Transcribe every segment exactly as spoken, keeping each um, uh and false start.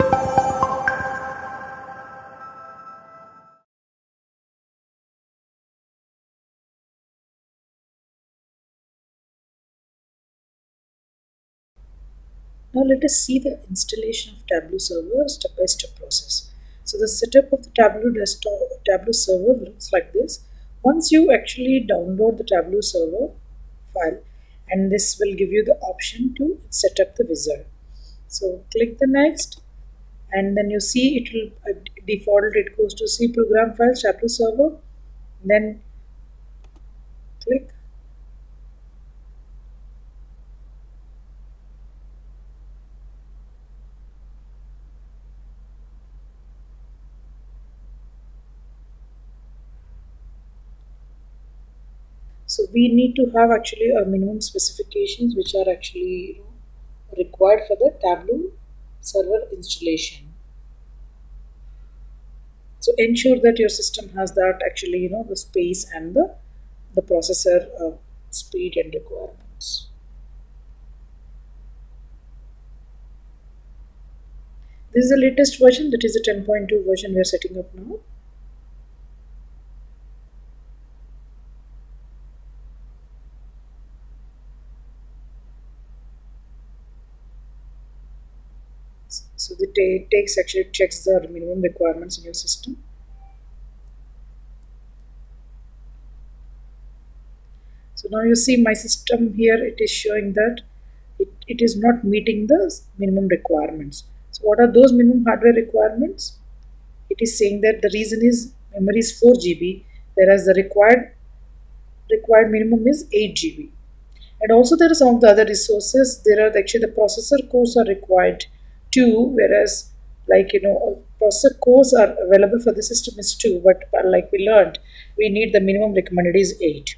Now let us see the installation of Tableau Server step-by-step process. So the setup of the Tableau desktop Tableau Server looks like this. Once you actually download the Tableau Server file, and this will give you the option to set up the wizard. So click the next, and then you see it will uh, default it goes to C program files Tableau Server. Then click. So we need to have actually a minimum specifications which are actually required for the Tableau Server installation. So ensure that your system has that actually you know the space and the the processor uh, speed and requirements. This is the latest version, that is the ten point two version we are setting up now. So the takes actually checks the minimum requirements in your system. So now you see my system here, it is showing that it, it is not meeting the minimum requirements. So what are those minimum hardware requirements? It is saying that the reason is memory is four G B, whereas the required required minimum is eight G B. And also there are some of the other resources. There are actually the processor cores are required two, whereas like you know processor cores are available for the system is two, but like we learned we need the minimum recommended is eight.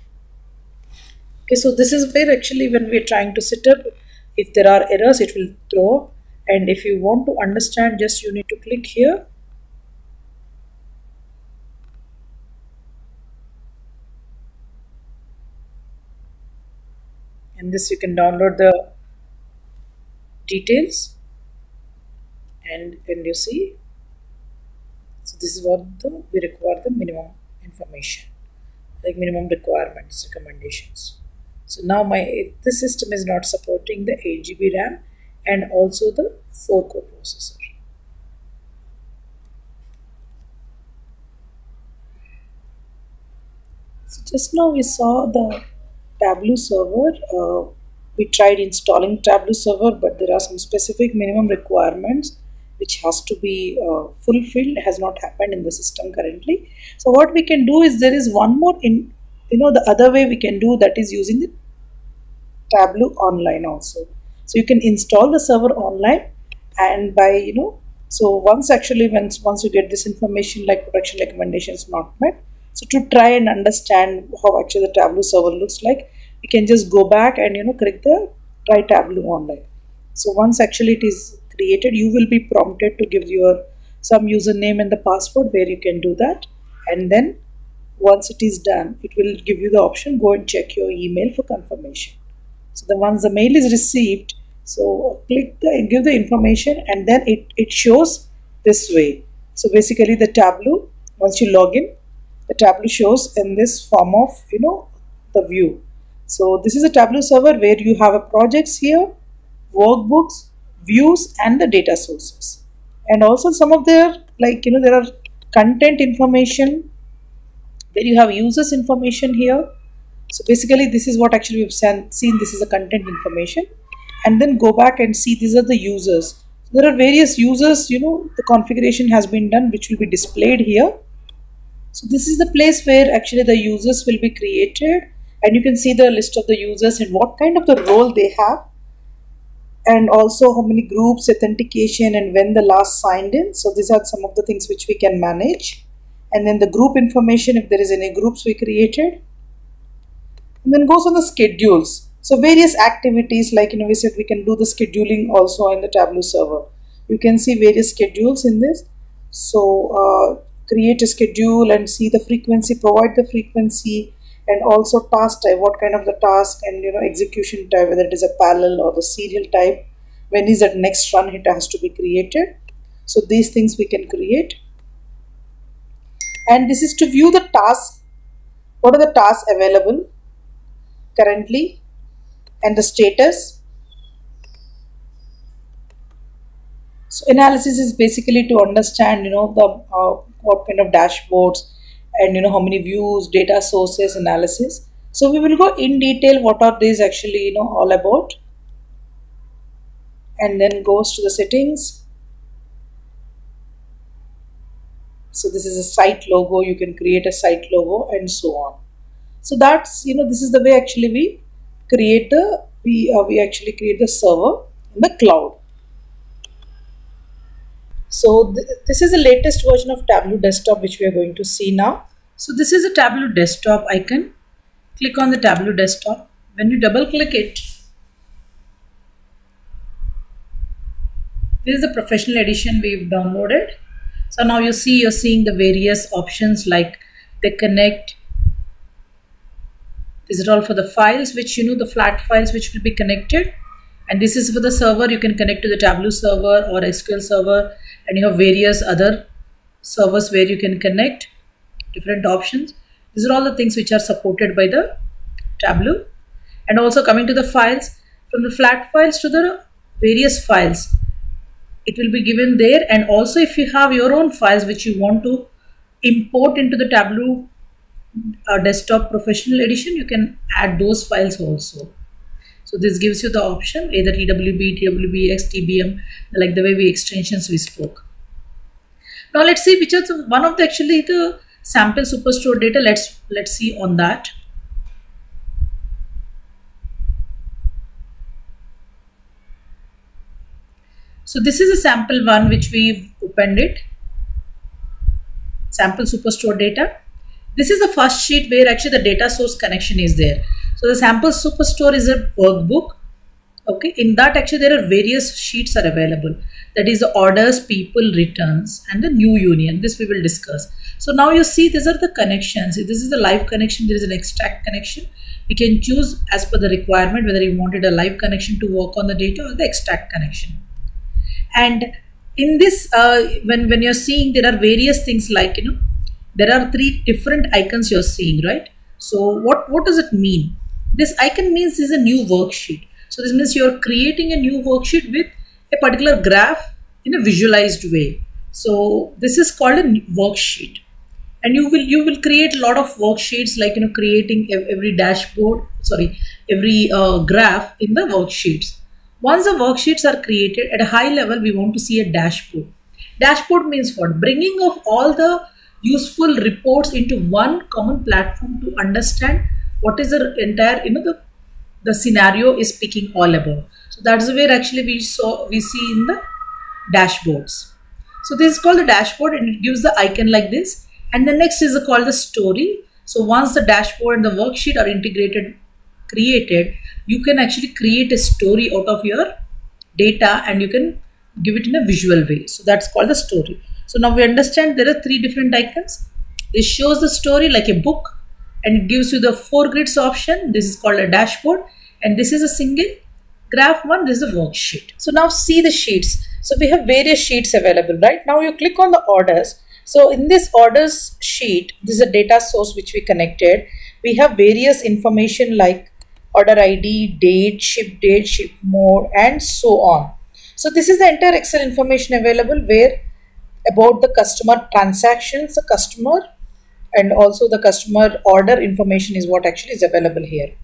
Okay, so this is where actually when we are trying to set up, if there are errors it will throw up, and if you want to understand, just you need to click here. And this you can download the details. And when you see, so this is what the, we require the minimum information, like minimum requirements, recommendations. So now my this system is not supporting the eight G B RAM and also the four core processor. So just now we saw the Tableau Server. Uh, we tried installing Tableau Server, but there are some specific minimum requirements which has to be uh, fulfilled, has not happened in the system currently. So what we can do is, there is one more in you know the other way we can do, that is using the Tableau online also. So you can install the server online, and by you know so once actually once once you get this information like production recommendations not met, so to try and understand how actually the Tableau Server looks like, you can just go back and you know click the try Tableau online. So once actually it is created, you will be prompted to give your some username and the password where you can do that, and then once it is done it will give you the option, go and check your email for confirmation. So the once the mail is received, so click the give the information, and then it, it shows this way. So basically the Tableau, once you log in, the Tableau shows in this form of you know the view. So this is a Tableau Server where you have a projects here, workbooks, views and the data sources, and also some of their like you know there are content information where you have users information here. So basically this is what actually we've seen, this is a content information, and then go back and see these are the users. There are various users, you know the configuration has been done which will be displayed here. So this is the place where actually the users will be created, and you can see the list of the users and what kind of the role they have, and also how many groups, authentication, and when the last signed in. So these are some of the things which we can manage, and then the group information if there is any groups we created, and then goes on the schedules. So various activities, like you know we said we can do the scheduling also in the Tableau Server. You can see various schedules in this. So uh, create a schedule and see the frequency, provide the frequency, and also task type, what kind of the task, and you know execution type, whether it is a parallel or the serial type, when is that next run it has to be created. So these things we can create. And this is to view the tasks. What are the tasks available currently and the status. So analysis is basically to understand, you know, the uh, what kind of dashboards and, you know, how many views, data sources, analysis. So we will go in detail what are these actually, you know, all about, and then goes to the settings. So this is a site logo. You can create a site logo and so on. So that's, you know, this is the way actually we create the, we, uh, we actually create the server in the cloud. So th this is the latest version of Tableau Desktop, which we are going to see now. So this is a Tableau Desktop icon. Click on the Tableau Desktop. When you double click it, this is the professional edition we've downloaded. So now you see, you're seeing the various options like they connect. This is all for the files, which, you know, the flat files which will be connected. And this is for the server. You can connect to the Tableau server or S Q L server, and you have various other servers where you can connect different options. These are all the things which are supported by the Tableau. And also coming to the files, from the flat files to the various files, it will be given there. And also if you have your own files which you want to import into the Tableau uh, Desktop Professional Edition, you can add those files also. So this gives you the option, either T W B, T W B X, T B M, like the way we extensions we spoke. Now let's see which is one of the actually the sample superstore data. Let's let's see on that. So this is a sample one which we've opened it. Sample superstore data. This is the first sheet where actually the data source connection is there. So the sample superstore is a workbook. Okay, in that actually there are various sheets are available. That is the orders, people, returns, and the new union. This we will discuss. So now you see these are the connections. This is the live connection. There is an extract connection. We can choose as per the requirement whether you wanted a live connection to work on the data or the extract connection. And in this, uh, when, when you're seeing, there are various things like, you know, there are three different icons you're seeing, right? So what, what does it mean? This icon means this is a new worksheet. So this means you're creating a new worksheet with a particular graph in a visualized way. So this is called a worksheet. And you will, you will create a lot of worksheets, like, you know, creating every dashboard, sorry, every uh, graph in the worksheets. Once the worksheets are created at a high level, we want to see a dashboard. Dashboard means what? Bringing of all the useful reports into one common platform to understand what is the entire, you know, the, the scenario is speaking all about. So that's where actually we saw, we see in the dashboards. So this is called the dashboard, and it gives the icon like this. And the next is called the story. So once the dashboard and the worksheet are integrated, created, you can actually create a story out of your data, and you can give it in a visual way. So that's called the story. So now we understand there are three different icons. This shows the story like a book, and it gives you the four grids option. This is called a dashboard, and this is a single graph one. This is a worksheet. So now see the sheets. So we have various sheets available, right? Now you click on the orders. So in this orders sheet, this is a data source which we connected. We have various information like order I D, date, ship date, ship mode, and so on. So this is the entire Excel information available, where about the customer transactions, the customer, and also the customer order information is what actually is available here.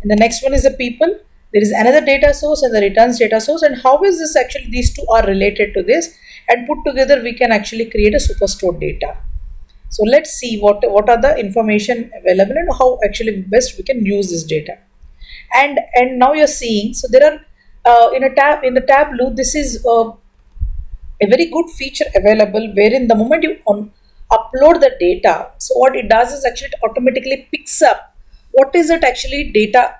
And the next one is the people. There is another data source and the returns data source. And how is this actually, these two are related to this, and put together we can actually create a superstore data. So let's see what, what are the information available and how actually best we can use this data. And and now you're seeing, so there are uh, in a tab in the Tableau, this is uh, a very good feature available, wherein the moment you on upload the data, so what it does is actually it automatically picks up what is it actually data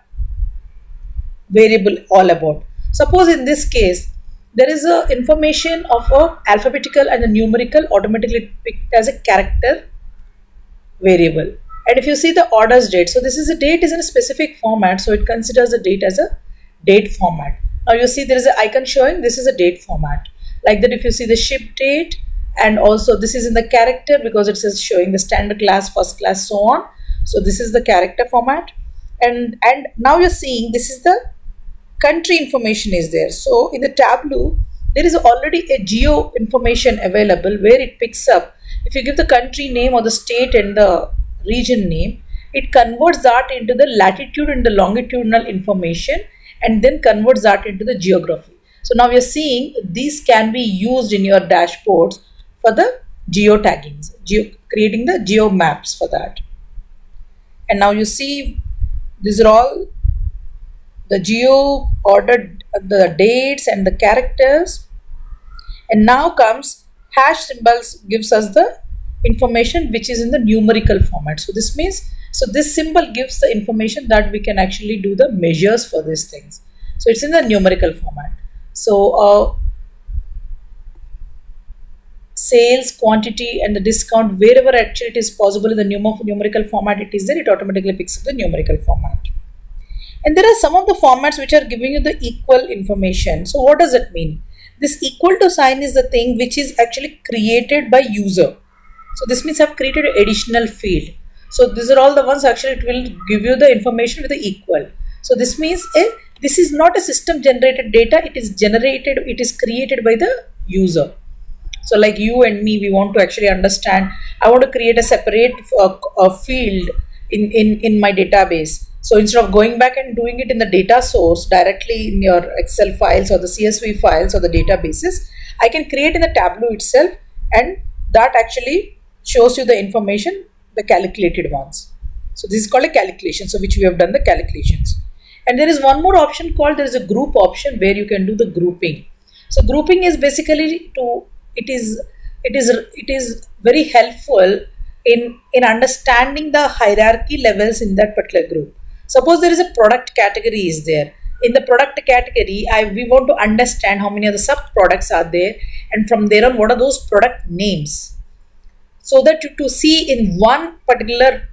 variable all about. Suppose in this case there is a information of a alphabetical and a numerical automatically picked as a character variable. And if you see the orders date, so this is a date is in a specific format, so it considers the date as a date format. Now you see there is an icon showing this is a date format. like that. If you see the ship date, and also this is in the character because it is showing the standard class, first class, so on. So this is the character format, and and now you're seeing this is the country information is there. So in the Tableau there is already a geo information available where it picks up. If you give the country name or the state and the region name, it converts that into the latitude and the longitudinal information, and then converts that into the geography. So now we are seeing these can be used in your dashboards for the geotaggings, geo, creating the geo maps for that. And now you see these are all the geo ordered, the dates and the characters. And now comes hash symbols, gives us the information which is in the numerical format. So this means, so this symbol gives the information that we can actually do the measures for these things. So it's in the numerical format. So uh, sales, quantity and the discount, wherever actually it is possible in the num numerical format it is there, it automatically picks up the numerical format. And there are some of the formats which are giving you the equal information. So what does it mean? This equal to sign is the thing which is actually created by user. So this means I have created an additional field. So these are all the ones actually it will give you the information with the equal. So this means a, this is not a system generated data, it is generated, it is created by the user. So like you and me, we want to actually understand, I want to create a separate uh, uh, field in, in, in my database. So instead of going back and doing it in the data source directly in your Excel files or the C S V files or the databases, I can create in the Tableau itself, and that actually shows you the information, the calculated ones. So this is called a calculation, so which we have done the calculations. And there is one more option called, there is a group option where you can do the grouping. So grouping is basically to, it is, it is, it is very helpful in, in understanding the hierarchy levels in that particular group. Suppose there is a product category is there. In the product category, I, we want to understand how many of the sub-products are there, and from there on what are those product names. So that you, to see in one particular,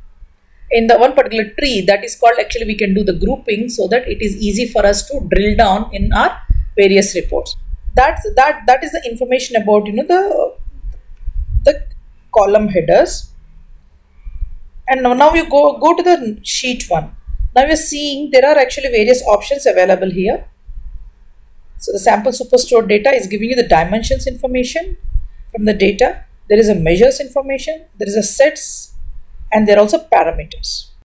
in the one particular tree, that is called actually we can do the grouping, so that it is easy for us to drill down in our various reports. That's, that, that is the information about, you know, the, the column headers. And now, now you go, go to the sheet one. Now we are seeing there are actually various options available here. So the sample superstore data is giving you the dimensions information from the data. There is a measures information, there is a sets, and there are also parameters.